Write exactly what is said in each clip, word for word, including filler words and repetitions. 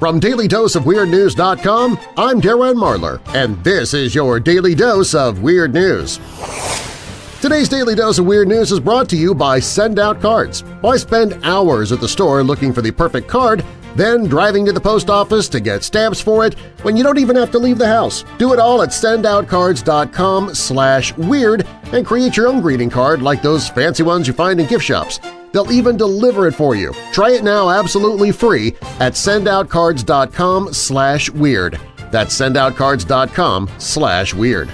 From Daily Dose of Weird News dot com, I'm Darren Marlar, and this is your Daily Dose of Weird News. Today's Daily Dose of Weird News is brought to you by Send Out Cards. Why spend hours at the store looking for the perfect card, then driving to the post office to get stamps for it when you don't even have to leave the house? Do it all at Send Out Cards dot com slash weird and create your own greeting card like those fancy ones you find in gift shops. They'll even deliver it for you. Try it now absolutely free at Send Out Cards dot com slash weird. That's Send Out Cards dot com slash weird.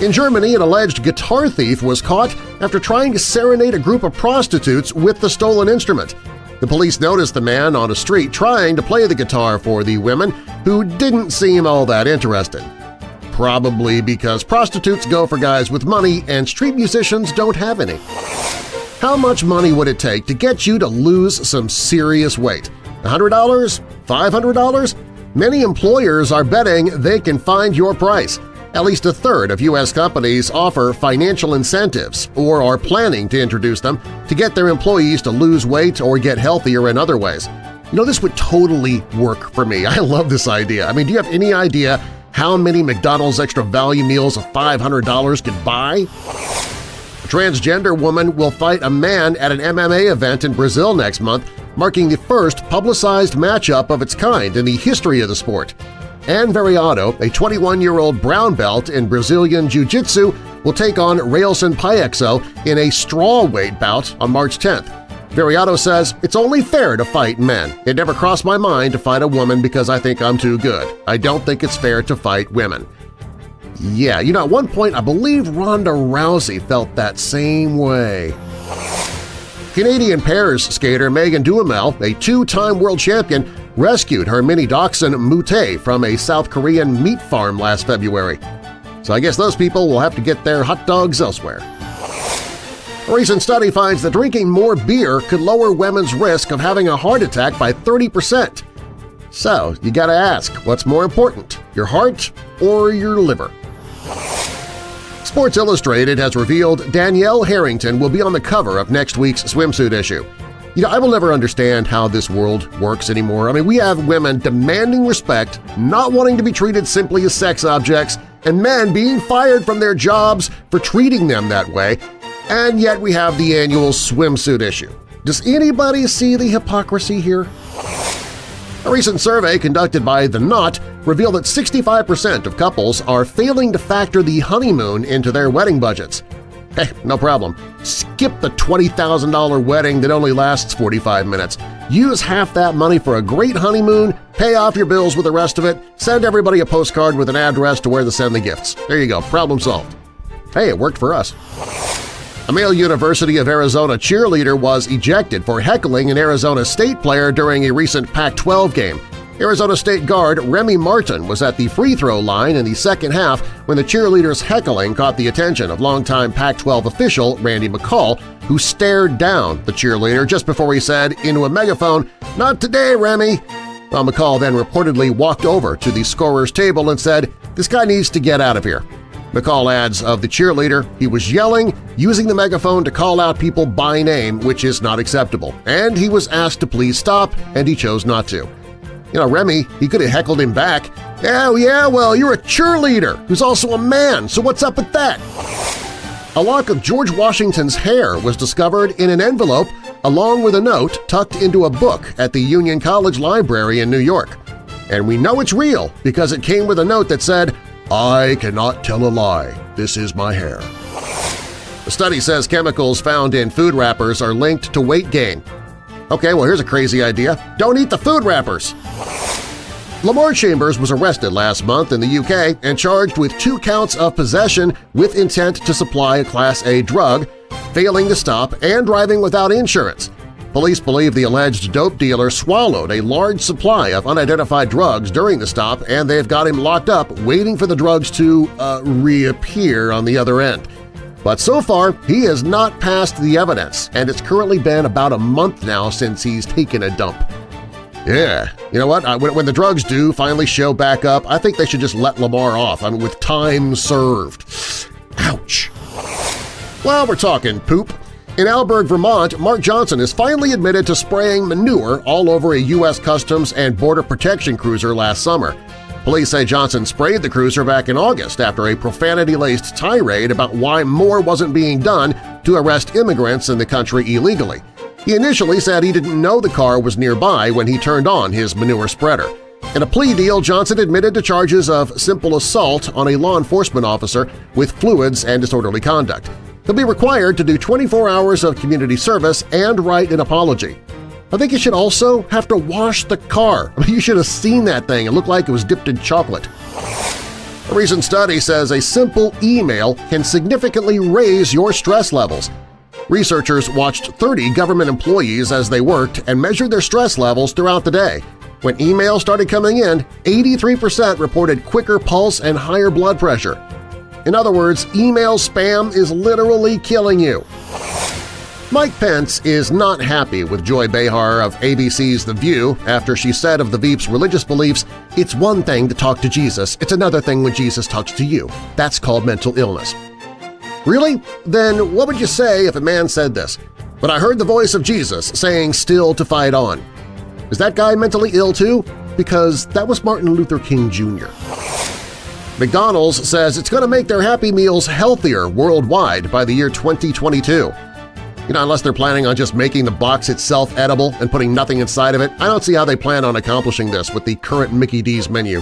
In Germany, an alleged guitar thief was caught after trying to serenade a group of prostitutes with the stolen instrument. The police noticed the man on a street trying to play the guitar for the women, who didn't seem all that interested. Probably because prostitutes go for guys with money and street musicians don't have any. How much money would it take to get you to lose some serious weight? one hundred dollars? five hundred dollars? Many employers are betting they can find your price. At least a third of U S companies offer financial incentives or are planning to introduce them to get their employees to lose weight or get healthier in other ways. You know, this would totally work for me. I love this idea. I mean, do you have any idea how many McDonald's Extra Value meals of five hundred dollars could buy? A transgender woman will fight a man at an M M A event in Brazil next month, marking the first publicized matchup of its kind in the history of the sport. Anne Variato, a twenty-one-year-old brown belt in Brazilian Jiu-Jitsu, will take on Railson Piexo in a strawweight bout on March tenth. Variato says, "It's only fair to fight men. It never crossed my mind to fight a woman because I think I'm too good. I don't think it's fair to fight women." Yeah, you know, at one point I believe Ronda Rousey felt that same way. Canadian pairs skater Megan Duhamel, a two-time world champion, rescued her mini dachshund Moo-Tay from a South Korean meat farm last February. So I guess those people will have to get their hot dogs elsewhere. A recent study finds that drinking more beer could lower women's risk of having a heart attack by thirty percent. So you gotta ask, what's more important, your heart or your liver? Sports Illustrated has revealed Danielle Harrington will be on the cover of next week's swimsuit issue. You know, I will never understand how this world works anymore. I mean, we have women demanding respect, not wanting to be treated simply as sex objects, and men being fired from their jobs for treating them that way, and yet we have the annual swimsuit issue. Does anybody see the hypocrisy here? A recent survey conducted by The Knot revealed that sixty-five percent of couples are failing to factor the honeymoon into their wedding budgets. Hey, no problem. Skip the twenty thousand dollar wedding that only lasts forty-five minutes. Use half that money for a great honeymoon, pay off your bills with the rest of it, send everybody a postcard with an address to where to send the gifts. There you go, problem solved. Hey, it worked for us. A male University of Arizona cheerleader was ejected for heckling an Arizona State player during a recent Pac twelve game. Arizona State guard Remy Martin was at the free-throw line in the second half when the cheerleader's heckling caught the attention of longtime Pac twelve official Randy McCall, who stared down the cheerleader just before he said into a megaphone, "Not today, Remy!" Well, McCall then reportedly walked over to the scorer's table and said, "This guy needs to get out of here." McCall adds of the cheerleader, "He was yelling, using the megaphone to call out people by name, which is not acceptable, and he was asked to please stop, and he chose not to." You know, Remy, he could have heckled him back. "Oh yeah, well, you're a cheerleader who's also a man, so what's up with that?" A lock of George Washington's hair was discovered in an envelope along with a note tucked into a book at the Union College Library in New York. And we know it's real because it came with a note that said, "I cannot tell a lie. This is my hair." The study says chemicals found in food wrappers are linked to weight gain. Okay, well, here's a crazy idea. Don't eat the food wrappers! Lamar Chambers was arrested last month in the U K and charged with two counts of possession with intent to supply a Class A drug, failing to stop, and driving without insurance. Police believe the alleged dope dealer swallowed a large supply of unidentified drugs during the stop, and they've got him locked up waiting for the drugs to, uh, reappear on the other end. But so far, he has not passed the evidence, and it's currently been about a month now since he's taken a dump. Yeah, you know what? I, when, when the drugs do finally show back up, I think they should just let Lamar off. I mean, with time served. Ouch. Well, we're talking poop. In Alburgh, Vermont, Mark Johnson is finally admitted to spraying manure all over a U S Customs and Border Protection cruiser last summer. Police say Johnson sprayed the cruiser back in August after a profanity-laced tirade about why more wasn't being done to arrest immigrants in the country illegally. He initially said he didn't know the car was nearby when he turned on his manure spreader. In a plea deal, Johnson admitted to charges of simple assault on a law enforcement officer with fluids and disorderly conduct. He'll be required to do twenty-four hours of community service and write an apology. I think you should also have to wash the car. I mean, you should have seen that thing. It looked like it was dipped in chocolate. A recent study says a simple email can significantly raise your stress levels. Researchers watched thirty government employees as they worked and measured their stress levels throughout the day. When emails started coming in, eighty-three percent reported quicker pulse and higher blood pressure. In other words, email spam is literally killing you. Mike Pence is not happy with Joy Behar of A B C's The View after she said of the Veep's religious beliefs, "It's one thing to talk to Jesus, it's another thing when Jesus talks to you. That's called mental illness." Really? Then what would you say if a man said this? "But I heard the voice of Jesus saying still to fight on." Is that guy mentally ill too? Because that was Martin Luther King Junior McDonald's says it's going to make their Happy Meals healthier worldwide by the year twenty twenty-two. You know, unless they're planning on just making the box itself edible and putting nothing inside of it, I don't see how they plan on accomplishing this with the current Mickey D's menu.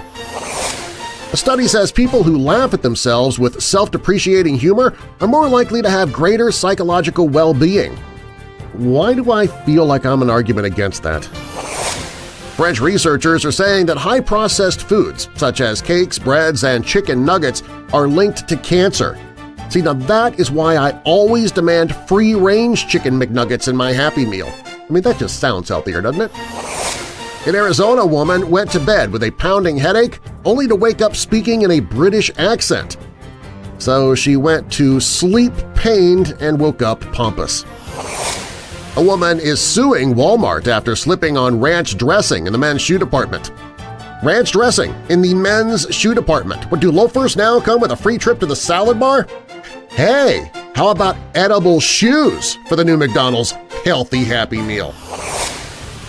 A study says people who laugh at themselves with self-depreciating humor are more likely to have greater psychological well-being. Why do I feel like I'm an argument against that? French researchers are saying that high-processed foods, such as cakes, breads, and chicken nuggets, are linked to cancer. See, now that is why I always demand free-range chicken McNuggets in my Happy Meal. I mean, that just sounds healthier, doesn't it? An Arizona woman went to bed with a pounding headache only to wake up speaking in a British accent. So she went to sleep pained and woke up pompous. A woman is suing Walmart after slipping on ranch dressing in the men's shoe department. Ranch dressing in the men's shoe department. What, do loafers now come with a free trip to the salad bar? Hey, how about edible shoes for the new McDonald's Healthy Happy Meal?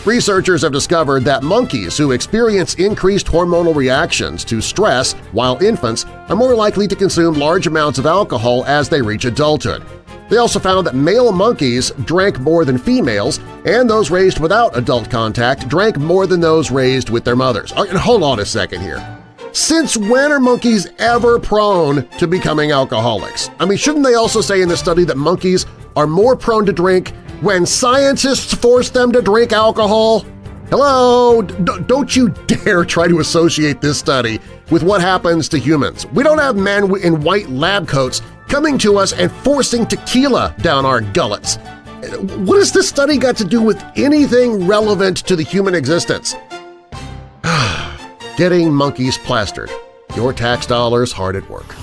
Researchers have discovered that monkeys who experience increased hormonal reactions to stress while infants are more likely to consume large amounts of alcohol as they reach adulthood. They also found that male monkeys drank more than females, and those raised without adult contact drank more than those raised with their mothers. Oh, and hold on a second here. Since when are monkeys ever prone to becoming alcoholics? I mean, shouldn't they also say in the study that monkeys are more prone to drink when scientists force them to drink alcohol? Hello? D- don't you dare try to associate this study with what happens to humans. We don't have men in white lab coats coming to us and forcing tequila down our gullets. What has this study got to do with anything relevant to the human existence? Getting monkeys plastered. Your tax dollars hard at work.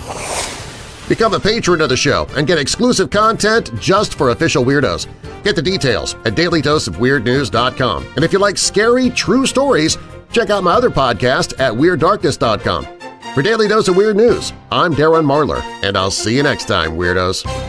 Become a patron of the show and get exclusive content just for official weirdos. Get the details at Daily Dose of Weird News dot com. And if you like scary, true stories, check out my other podcast at Weird Darkness dot com. For Daily Dose of Weird News, I'm Darren Marlar, and I'll see you next time, Weirdos!